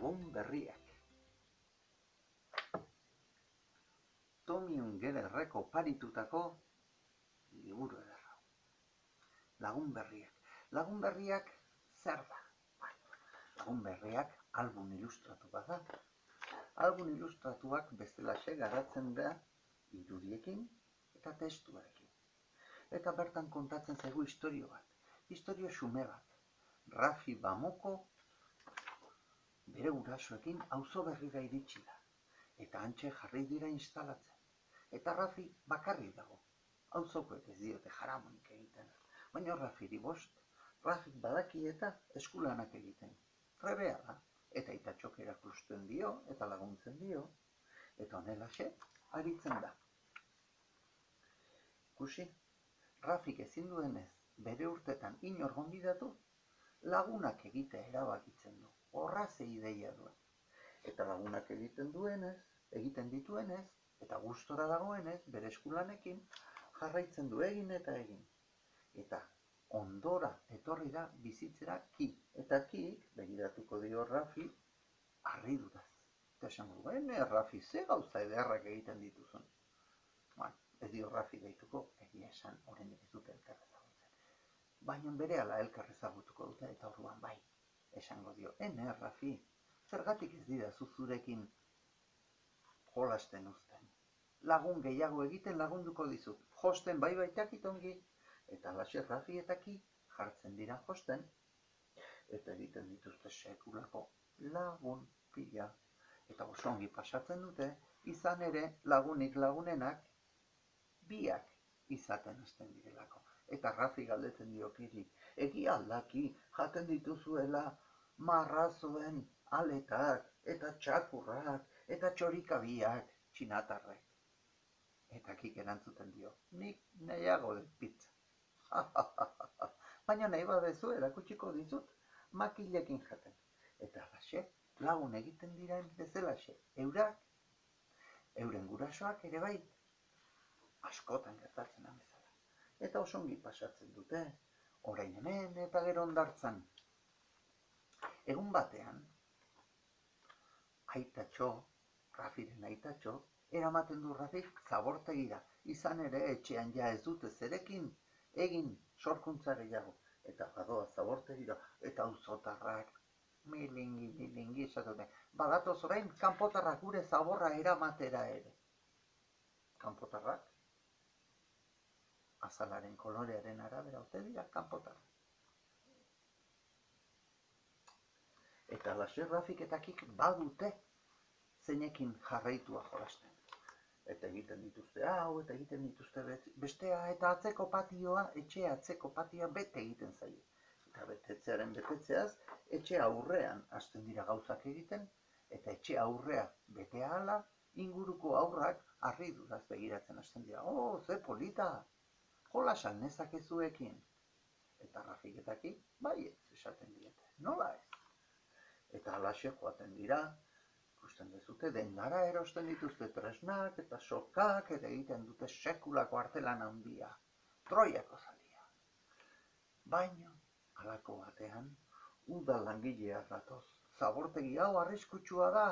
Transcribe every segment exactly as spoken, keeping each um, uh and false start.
Lagun berriak. Tomi Ungererreko paritutako liburu ederra. Lagun berriak. Lagun berriak zer da? Lagun berriak album ilustratu bat da. Album ilustratuak bestelaxe garatzen da irudiekin eta testuarekin. Eta bertan kontatzen zaigu historio bat. Historio xume bat. Rafi Bamoko bere gurasoekin auzo berrira iritsi da. Eta hantxe jarri dira instalatzen. Eta Rafi bakarri dago. Auzokoek ez diote jaramonik egiten. Baina Rafiri bost, Rafi badaki eta eskulanak egiten. Rebeala eta itatxok erakusten dio eta laguntzen dio. Eta honelaxe aritzen da. Kusi, Rafik ezin duenez bere urtetan inor gonbidatu, lagunak egitea erabakitzen du. Horra ze ideia duen. Eta lagunak egiten duenez, egiten dituenez, eta gustora dagoenez, bere eskulanekin, jarraitzen du egin eta egin. Eta ondora etorri da bizitzera ki. Eta kik, begiratuko dio Rafi, harriduraz. Eta esango, bene, Rafi, ze gauza ederrak egiten dituzun. Bueno, ez dio Rafi gaituko, egia esan, oraindik ez dute elkar ezagutzen. Baina berehala elkar ezagutuko dute eta orduan bai. Esango dio, ene, Rafi, zergatik ez dira zuzurekin jolasten uzten. Lagun gehiago egiten lagunduko dizut. Josten bai baitak itongi, eta alaxe Rafi eta ki jartzen dira josten. Eta egiten dituzte sekulako lagun pila. Eta osongi pasatzen dute, izan ere lagunik lagunenak biak izaten hasten direlako. Eta Rafi galdetzen dio kiri, egia aldaki jaten dituzuela marrazoen aletak, eta txakurrak, eta txorikabiak, txinatarrek. Eta kik erantzuten dio, nik nahiago dut pizza. Baina nahi badezu erakutsiko dizut makilekin jaten. Eta alaxe, lagun egiten dira bezalaxe, eurak, euren gurasoak ere bai, askotan gertatzen amezak. Eta osongi pasatzen dute, orain hemen eta gero ondartzan. Egun batean, aitatxo, Rafiren aitatxo, eramaten du Rafi zabortegira. Izan ere etxean ja ez dute zerekin, egin sorkuntza gehiago. Eta badoa zabortegira, eta auzotarrak, milingi, milingi, esatute. Badatoz orain, kanpotarrak gure zaborra eramatera ere. Kanpotarrak? Azalaren kolorearen arabera ote dira kanpotan. Eta alaxe Rafik eta kik badute zeinekin jarraitua jolasten. Eta egiten dituzte hau, eta egiten dituzte bestea, eta atzeko patioa, etxea atzeko patioa bete egiten zaie. Eta betetzearen betetzeaz, etxea aurrean hasten dira gauzak egiten, eta etxea aurrea betea ala, inguruko aurrak harriduraz begiratzen hasten dira. Oh, ze polita! Jola salnezak ezuekin. Eta Rafiketaki, bai ez, esaten diete. Nola ez? Eta alaxe joaten dira, ikusten dezute, dendara erosten dituzte tresnak eta sokak eta egiten dute sekulako artelan handia. Troiako zalia. Baina, halako batean, uda langilea datoz. Zabortegi hau arriskutsua da.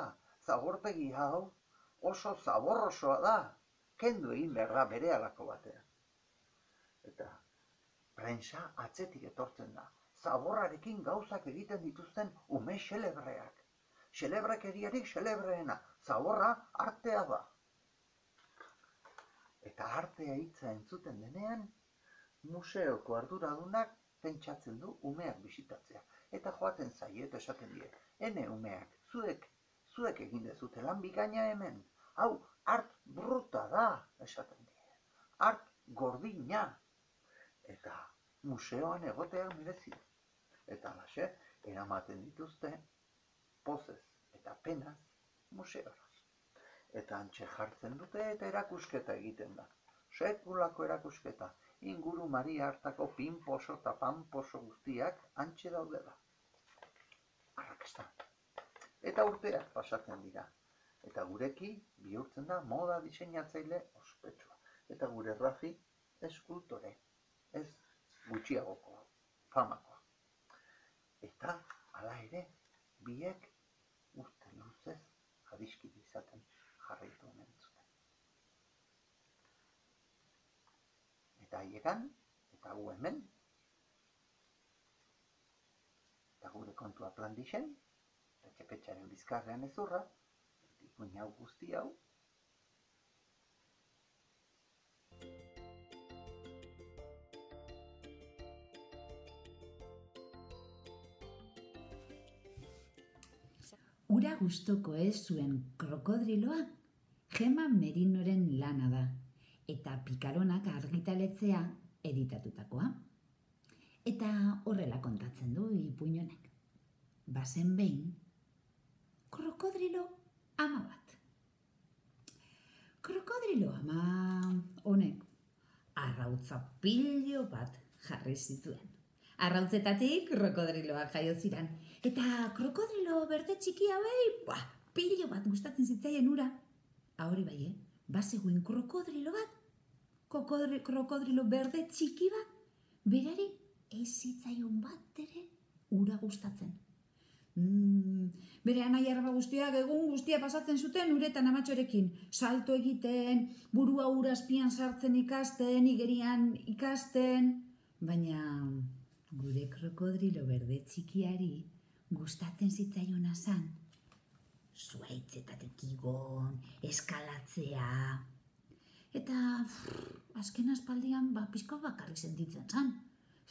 Zabortegi hau oso zaborrosoa da. Kendu egin behar da bere halako batean. Eta prentsa atzetik etortzen da. Zaborrarekin gauzak egiten dituzten ume xelebreak. Xelebrek eriarik xelebreena. Zaborra artea da. Eta artea hitza entzuten denean, museoko arduradunak pentsatzen du umeak bisitatzea. Eta joaten zaie eta esaten die. Ene umeak, zuek, zuek egin dezute lan bikaina hemen. Hau, art bruta da, esaten die. Art gordina. Eta museoan egoteak merezi. Eta alaxe, eramaten dituzte, pozez eta penaz museora. Eta antxe jartzen dute eta erakusketa egiten da. Sekulako erakusketa, inguru maria hartako pinposo eta panposo guztiak antxe daude da. Arrakasta. Eta urteak pasatzen dira. Eta gureki bihurtzen da moda diseinatzaile ospetsua. Eta gure Rafi eskultore. Ez gutxiagokoa, famakoa. Eta, ala ere, biek adiskide izaten jarraitu omen zuten. Eta haiegan, eta gu hemen, eta gure kontua plan dixen, eta txepetxaren bizkarrean ezurra, ikuin hau guzti hau. Ura gustoko ez zuen krokodriloa Gema Merinoren lana da eta Pikaronak argitaletxea editatutakoa. Eta horrela kontatzen du Ipuinonek. Bazen behin, krokodrilo ama bat. Krokodrilo ama honek arrautza pilo bat jarri zituen. Arrautzetatik krokodriloak jaio ziren. Eta krokodrilo berde txiki hauei, buah, pilo bat gustatzen zitzaien ura. Hori bai, eh? Bazegoen krokodrilo bat, krokodrilo berde txiki bat, berari ez zitzaion bat ere ura gustatzen. Bere anai arraba guztiak egun guztia pasatzen zuten uretan amatxorekin. Salto egiten, burua ura azpian sartzen ikasten, igerian ikasten, baina gure krokodrilo berde txikiari gustatzen zitzaiona zan, zuaitzetatik igon, eskalatzea, eta azken aspaldian pizka bakarrik sentitzen zan.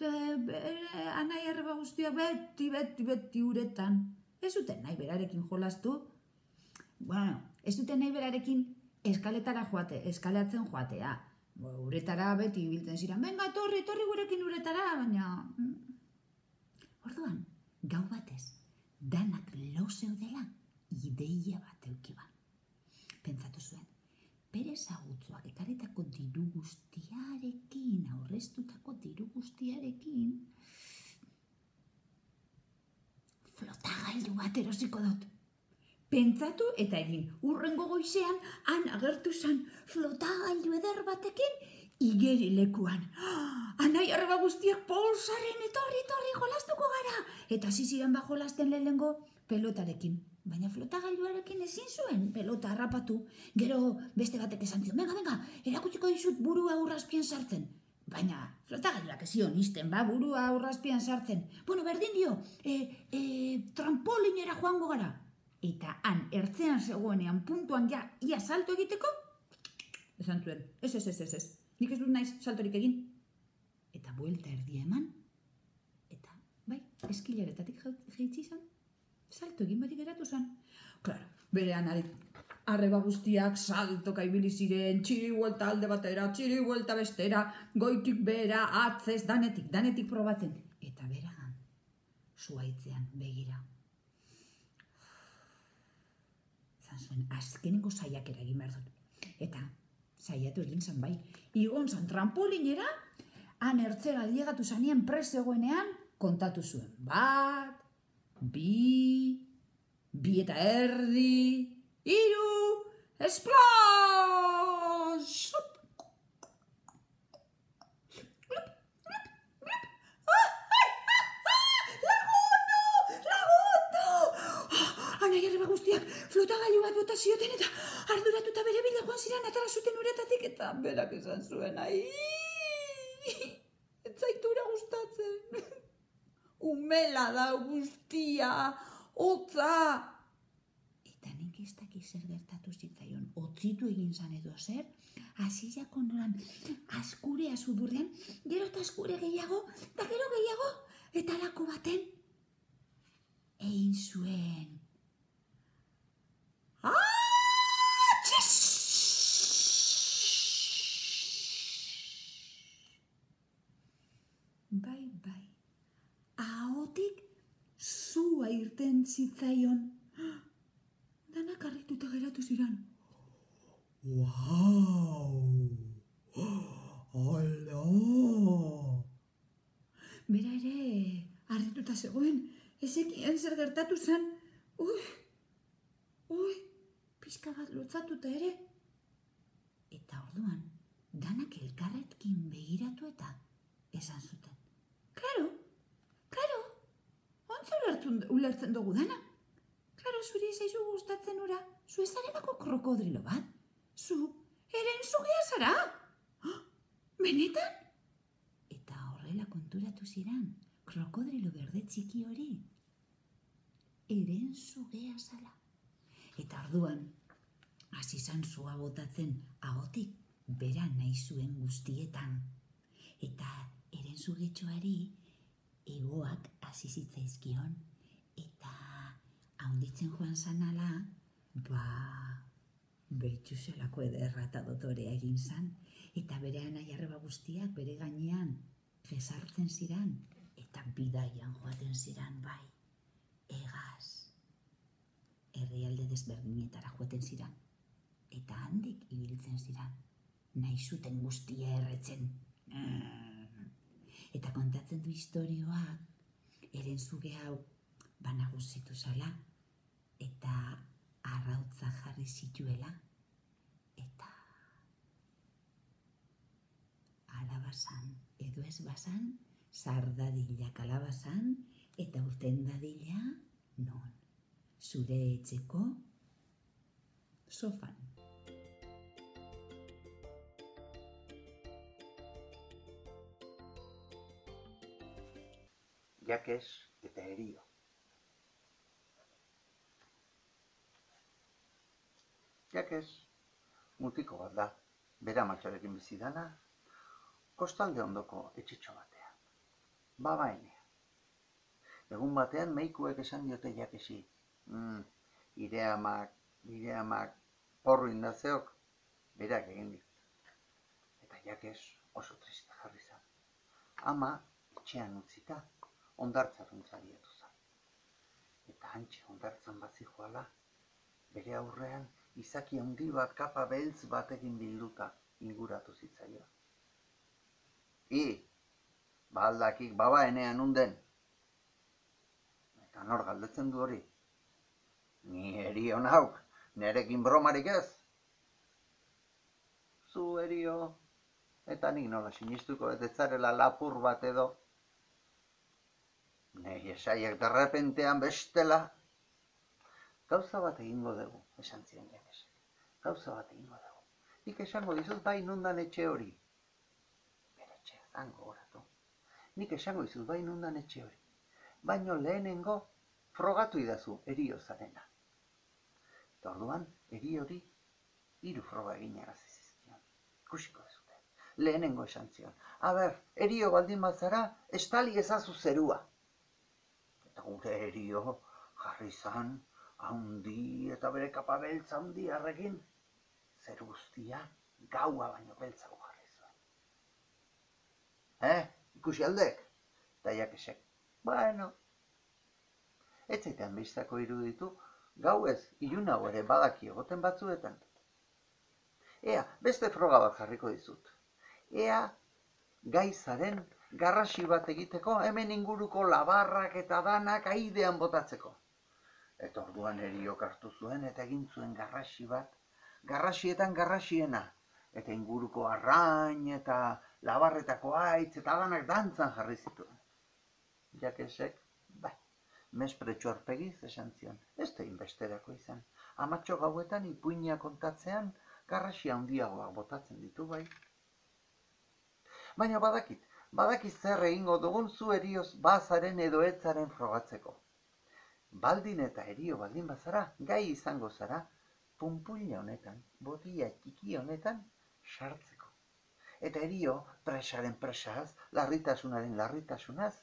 Anai arreba guztiak beti, beti, beti uretan. Ez duten nahi berarekin jolastu. Bueno, ez duten nahi berarekin eskaletara joate, eskalatzen joatea. Uretara beti biltzen ziren, benga, torri, torri gurekin uretara, baina... Orduan, gau batez, danak lau zeudela ideia bat eukiban. Pentsatu zuen, Perez agutzuak ekarretako diru guztiarekin, aurreztutako diru guztiarekin, flotagailu bat erosiko dut. Pentsatu eta egin, urrengo goizean, han agertu zan flotagailu eder batekin, igeri lekuan. Anai arreba guztiak polsaren etorri, etorri, jolastuko gara. Eta ziziren ba jolasten lehenengo pelotarekin. Baina flotagailuarekin ezin zuen pelota harrapatu. Gero beste batek esan zion, benga, benga, erakutsiko dizut burua urrazpian sartzen. Baina, flotagailuak ezion izten, ba, burua urrazpian sartzen. Bueno, berdin dio, trampolinera joango gara. Eta han, ertzean zegoenean, puntuan ja, ia salto egiteko, esan zuen, ez, ez, ez, ez, nik ez dut naiz saltorik egin. Eta buelta erdia eman, eta, bai, eskilaretatik jaitsi izan, salto egin batik eratu zan. Klaro, berean arreba guztiak saltoka ibili ziren, txiri buelta alde batera, txiri buelta bestera, goitik bera, atzez, danetik, danetik probatzen. Eta beran, zuaitzean begira. Zuen, azkenengo saiakera egin behar dut. Eta saiatu egin zan bai. Igon zan trampolinera, han ertzera llegatu zanien presegoenean, kontatu zuen. Bat, bi, bi eta erdi, hiru, esplos! Flotagailu bat bota zioten eta arduratuta bere bila joan ziren atara zuten uretatik eta berak esan zuen, aiii, etzaitura gustatzen. Umela da guztia, hotza. Eta nik ez dakiz zer gertatu zitzaion, hotzitu egin zan edo zer, azizako noran askure azudurren, gero eta askure gehiago, eta gero gehiago, eta lako baten, egin zuen. Bai, bai, ahotik zua irten zitzaion. Danak harrituta geratu ziren. Uau! Hala! Bera ere, harrituta zegoen, ezekien zer gertatu zen. Ui, ui, pixka bat lotzatuta ere. Eta orduan, danak elkarretkin begiratu eta esan zuten. Klaro, klaro, ontsa ulertzen dugu dana. Klaro, zuri zaizu guztat ateratzen ura, zu ezarelako krokodrilo bat. Zu, ere entzugea zara. Benetan? Eta horrela konturatu ziren, krokodrilo berde txiki hori. Ere entzugea zara. Eta orduan, hasi izan zua botatzen agotik, bera nahi zuen guztietan. Eta eren zugetxoari egoak hasi zitzaizkion. Eta haunditzen joan zanala, ba, behitxu zelako ederra eta dotorea egin zan. Eta bere anai arreba guztiak bere gainean jesartzen ziran. Eta bidaian joaten ziran bai, egaz. Herrialde desberdinetara joaten ziran, eta handik ibiltzen ziran, nahi zuten guztia erretzen. Eta kontatzen du historioak, erentzuge hau banaguzitu zala, eta arrautza jarri zituela, eta alabazan, edo ez bazan, sardadila kalabazan, eta urten dadila non. Zure etxeko sofan. Jakes eta Herio. Jakes mutiko bat da, bera matxarekin bizidana, kostalde ondoko etxitxo batean. Babainea. Egun batean meikuek esan diote Jakesi. Mm, ire amak, ire amak, porru indazeok, berak egin dit. Eta Jakes oso triste jarri zan. Ama, etxean utzita, hondartzaren zariatu zan. Eta hantxe hondartzan bat zijoala, bere aurrean izaki handi bat kapa beltz batekin bilduta inguratu zitzaio. I, baldakik baba enean unden. Eta nor galdetzen du hori. Ni Herio nauk, nerekin bromarik ez. Zu Herio, eta nik nola sinistuko ez zarela lapur bat edo. Nei esaiek derrepentean bestela. Gauza bat egingo dugu, esan ziren Jakes. Gauza bat egingo dugu. Nik esango dizut bai nondan etxe hori. Bera etxe zango horatu. Nik esango dizut bai nondan etxe hori. Baino lehenengo frogatu idazu Herio zarena. Eta orduan, Heriori hiru froga egin arazi zizkion. Ikusiko dezute. Lehenengo esan zion. Aber, Herio baldin bazara, estali ezazu zerua. Eta gure Herio jarri zan, haundi eta bere kapa beltza haundi harrekin. Zer guztia, gaua baino beltzago jarri zuen. Eh, ikusi aldek? Eta Jakesek, bueno. Etzetan biztako iruditu, gau ez, ilunago ere badaki egoten batzuetan. Ea, beste froga bat jarriko dizut. Ea, gaizaren garrasi bat egiteko, hemen inguruko labarrak eta danak aidean botatzeko. Eta orduan Heriok hartu zuen eta egin zuen garrasi bat, garrasietan garrasiena. Eta inguruko arrain eta labarretako aitz eta danak dantzan jarri zituen. Jakesek, bai. Mespretxo arpegiz esan zion, ez da inbesterako izan. Amatxo gauetan ipuina kontatzean, garrasia handiagoak botatzen ditu bai. Baina badakit, badakit zer egingo dugun zu Herioz bazaren edo etzaren frogatzeko. Baldin eta Herio baldin bazara, gai izango zara, pumpulla honetan, botia txiki honetan, sartzeko. Eta Herio, presaren presaz, larritasunaren larritasunaz,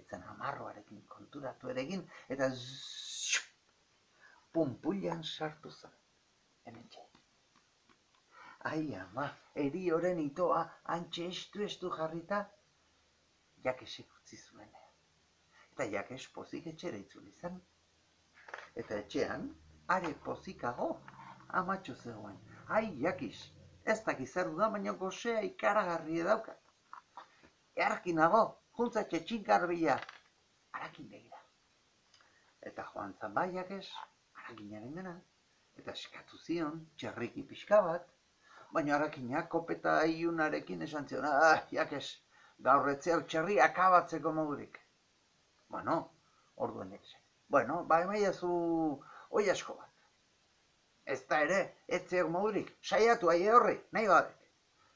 etzen amarroarekin konturatu ere egin, eta zzzz, pumpulian sartu zen. Hemen txai. Ai ama, Herioren itoa antxe estu-estu jarrita, Jakesek utzi zuen. Eta Jakes pozik etxera itzuli zen. Eta etxean, are pozikago, amatxo zegoen. Ai, Jakes, ez dakiz zer dudan, baina gozea ikaragarri daukat. Earkin nago. Juntza txetxin garbila, harakin begira. Eta joan zan bai Jakes, harakinaren gana, eta eskatu zion, txerriki pixka bat, baina harakinak kopeta iunarekin esan zion, ah, Jakes, gaurretzea txerri akabatzeko modurik. Bueno, orduan Jakesek. Bueno, bai maiazu, oi asko bat. Ez da ere, ez zeo modurik, saiatu aie horri, nahi gabe.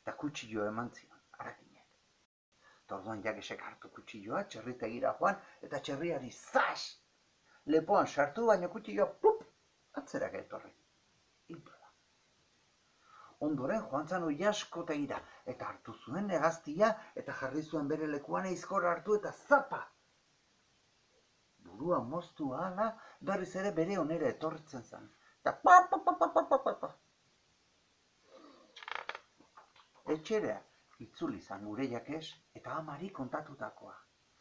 Eta kutsilloa eman zion, harakinek. Eta orduan Jakesek hartu kutsilloa, txerritegira joan, eta txerriari zas! Lepoan sartu baino kutsilloa, plup, atzerak etorri. Hildo da. Ondoren joan zan oiaskotegira, eta hartu zuen hegaztia, eta jarri zuen bere lekuan eizkora hartu, eta zapa! Burua moztu ahala, berriz ere bere onera etortzen zen. Eta pa, pa, pa, pa, pa, pa, pa. Etxera, itzuli zan gure Jakes eta amari kontatutakoa.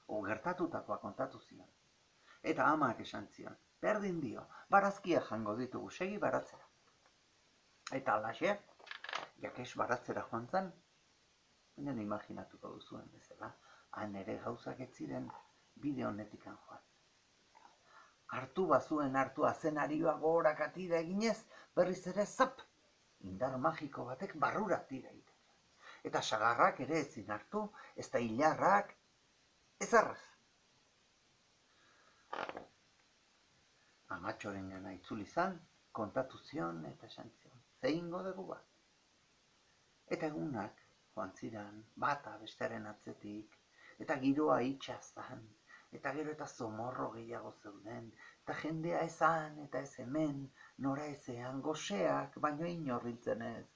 O gertatutakoa kontatu zion. Eta amak esan zion. Berdin dio, barazkia jango ditugu, segi baratzera. Eta alaxe, Jakes baratzera joan zan. Baina imaginatuko duzuen bezala, han ere gauzak ez ziren bide honetik joan. Artu bazuen hartu azenarioa gorak atira eginez, berriz ere zap, indar magiko batek barrura atira egiten. Eta sagarrak ere ezin hartu, ez da hilarrak, ez arraz. Amatxoren gana itzuli zan, kontatu zion eta esan zion, zeingo dugu bat. Eta egunak, joan ziran, bata bestaren atzetik, eta giroa itxazan. Eta gero eta zomorro gehiago zeuden, eta jendea ezan eta ez hemen, nora ezean, goseak, baino inorriltzen ez.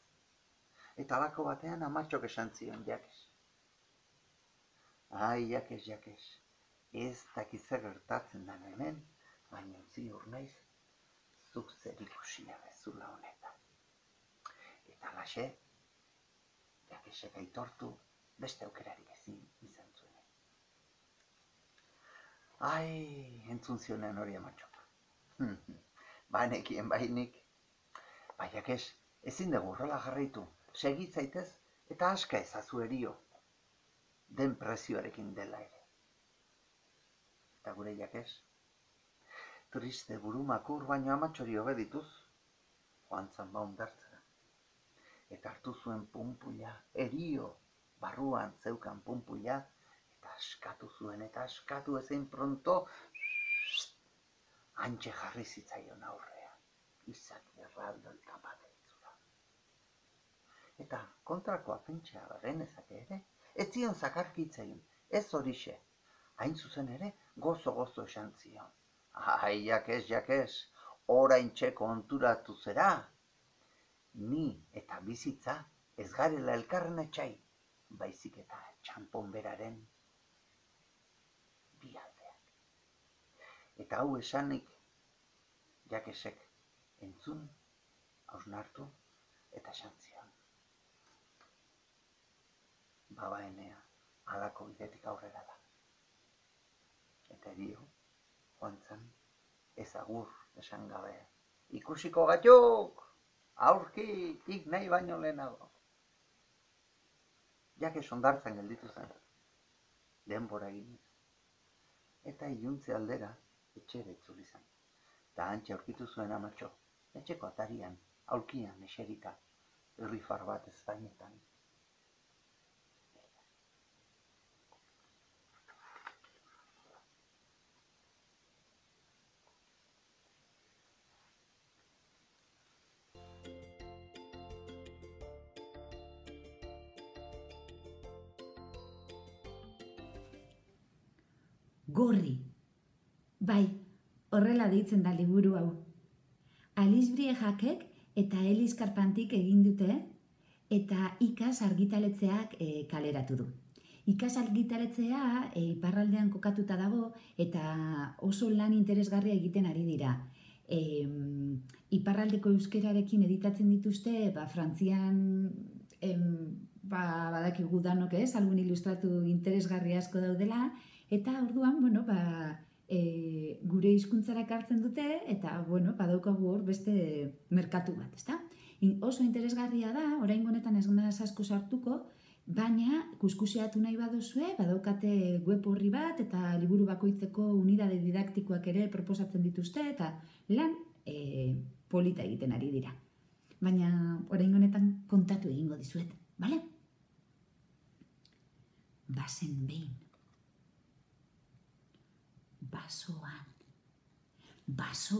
Eta alako batean amatxok esan zion Jakes. Ai, Jakes, Jakes, ez dakize gertatzen den hemen, baino ziur naiz, zuk zer ikusia bezula honetan. Eta alaxe, Jakesek aitortu beste aukerarik ezin izan. Ai, entzun zionean hori amatxok. Banekien bainik. Bai, Jakes, ezin dugu horrela jarraitu. Segitzaitez eta aska ezazu Herio. Den prezioarekin dela ere. Eta gure Jakes. Triste buru makur baino amatxori hobe dituz. Joan zan baundartzera. Eta hartu zuen punpuia, Herio, barruan zeukan punpuia. Askatu zuen eta askatu ezein pronto, hantxe jarri zitzaion aurrea, izaki erraldo elkapate itzura. Eta kontrakoa pentsa barren ezake ere, ez zion zakarkitzein, ez horixe, hain zuzen ere gozo-gozo esan zion. Ai, Jakes, Jakes, orain txeko onturatu zera, ni eta bizitza ez garela elkarren etxai, baizik eta txampon beraren. Eta hau esanik, Jakesek entzun, hausnartu eta esan zion. Babaenea halako bidetik aurrera da. Eta Herio, joan zan, ez agur esan gabe. Ikusiko gaituk, aurkitik nahi baino lehenago. Jakes hondartzan gelditu zen, denbora egin. Eta iluntze aldera, etxera itzuli zen, eta hantxe aurkitu zuen amatxo, etxeko atarian, aulkian, eserita, irrifar bat ezpainetan. Gorri! Bai, horrela deitzen da liburu hau. Alisbriejakek eta Eliskarpantik egin dute eta Ikas argitaletxeak kaleratu du. Ikas argitaletxea iparraldean kokatuta dago eta oso lan interesgarria egiten ari dira. Iparraldeko euskerarekin editatzen dituzte, Frantzian badakigu danok ez, algun ilustratu interesgarria asko daudela eta orduan, bueno, ba... gure hizkuntzara hartzen dute eta, bueno, badaukagu hor beste merkatu bat, ezta? Oso interesgarria da, oraingo honetan ez naiz asko sartuko, baina kuskusiatu nahi baduzue, badaukate web horri bat eta liburu bakoitzeko unidade didaktikoak ere proposatzen dituzte eta lan polita egiten ari dira. Baina oraingo honetan kontatu egingo dizuet, bale? Bazen behin. Basoan, baso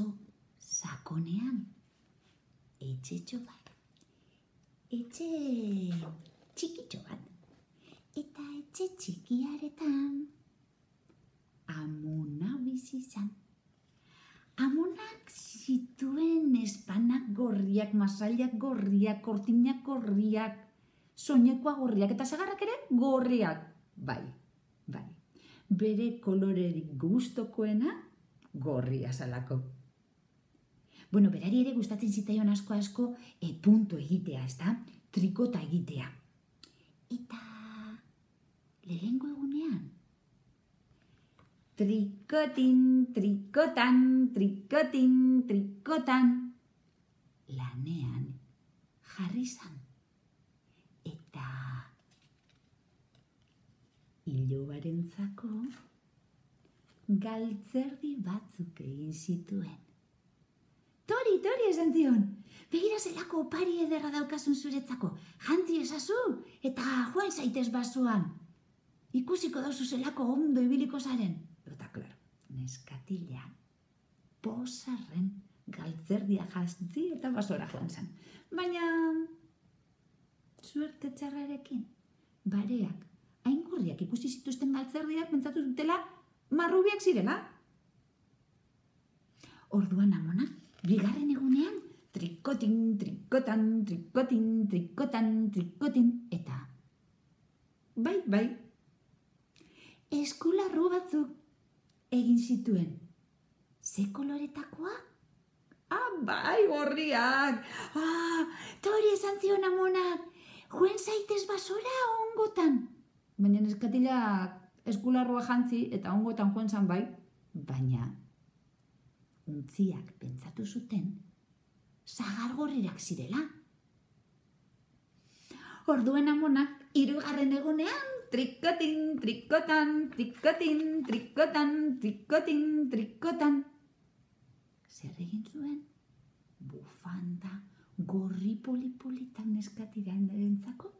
sakonean, etxetxo bat, etxe txikitxo bat, eta etxe txikiaretan amona bizi izan. Amonak zituen espanak gorriak, masailak gorriak, kortinak gorriak, soinekoa gorriak, eta sagarrak ere gorriak. Bai, bai, bere kolorerik gustokoena gorria zalako. Bueno, berari ere gustatzen zitzaion asko asko punto egitea, ezta? Trikota egitea. Eta lehengo egunean trikotin, trikotan, trikotin, trikotan lanean jarri zan. Eta ilobarentzako galtzerdi batzuk egin zituen. Tori, tori esan zion, begira zelako opari ederra daukasun zuretzako, jantzi ezazu eta joan zaitez basoan. Ikusiko dauzu zelako ondo ibiliko zaren. Eta, klaro, neskatila, posarren galtzerdia jazti eta basora joan zen. Baina, suerte txarrarekin, bareak, aingurriak ikusi zituzten galtzerdiak, pentsatu zutela marrubiak zirela. Orduan amona, bigarren egunean, trikotin, trikotan, trikotin, trikotan, trikotin, eta, bai, bai, eskularru batzuk egin zituen. Ze koloretakoa? Ah, bai, gorriak! Ah, tori esan zion amonak, joan zaitez basora ongotan. Baina neskatilak eskularrua jantzi eta ongotan joan zan bai. Baina, untziak pentsatu zuten, sagar gorriak zirela. Orduen amonak, hirugarren egunean, trikotin, trikotan, trikotin, trikotan, trikotin, trikotan. Zer egin zuen? Bufanda, gorri polipolitan neskatila enderentzako.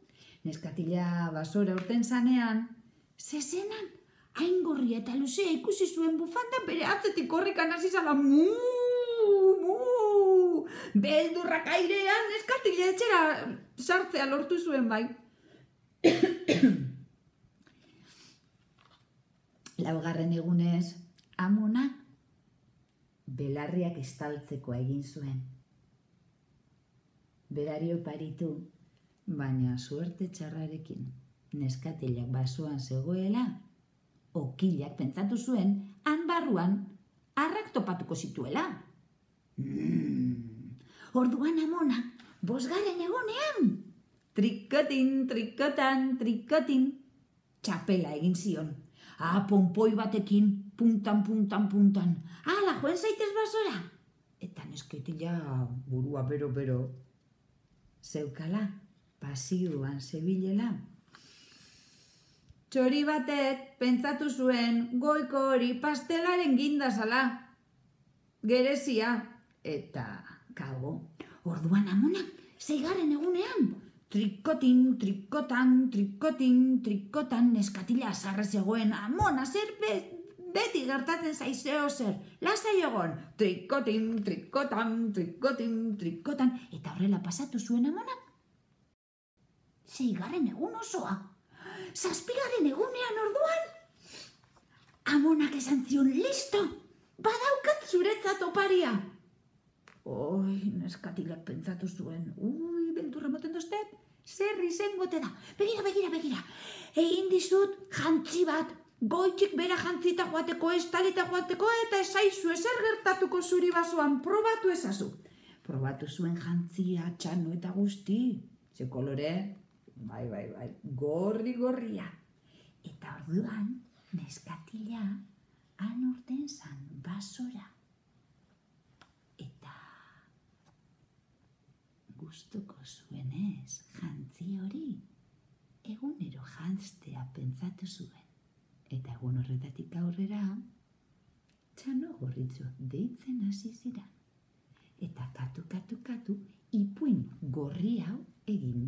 Neskatila basora urten zanean. Zezenan, hain gorria eta luzea ikusi zuen bufanda bere atzetik horrikan azizala. Muu, muu, beldurrak airean neskatila etxera sartzea lortu zuen bai. Laugarren egunez, amona belarriak estaltzekoa egin zuen. Berari oparitu, baina suerte txarrarekin neskatilak basoan zegoela, okilak pentsatu zuen, han barruan harrak topatuko zituela. Orduan amona, bosgarren egunean, trikotin, trikotan, trikotin, txapela egin zion. Ah, pompoi batekin, puntan, puntan, puntan. Ala, joan zaitez basora. Eta neskatila burua bero, bero. Zeukala, pasioan zebilela. Txori batek, pentsatu zuen, goiko hori pastelaren gindazala. Gerezia. Eta, kago. Orduan amonak, zeigarren egunean. Trikotin, trikotan, trikotin, trikotan, neskatila azarra zegoen, amona, zer beti gertatzen zaizeo zer, lasa egon, trikotin, trikotan, trikotin, trikotan, eta horrela pasatu zuen amonak. Seigarren egun osoa, zazpigarren egunean orduan, amonak esan zion, listo, badaukat zuretzat oparia. Oi, neskatilak pentsatu zuen, ui, benturra moten doztet, zer izengo te da. Begira, begira, begira, egin dizut jantzi bat, goitik bera jantzita joateko, estalita joateko, eta esaizu ezer gertatuko zuri basoan, probatu ezazu. Probatu zuen jantzia, txano eta guzti, ze kolore, bai, bai, bai, gorri, gorria. Eta orduan, neskatila, han urten zan, basora. Gustuko zuenez, jantzi hori, egunero jantztea pentsatu zuen. Eta egun horretatik aurrera, txano gorritxo deitzen hasi ziren. Eta katu, katu, katu, ipuin gorri hau egin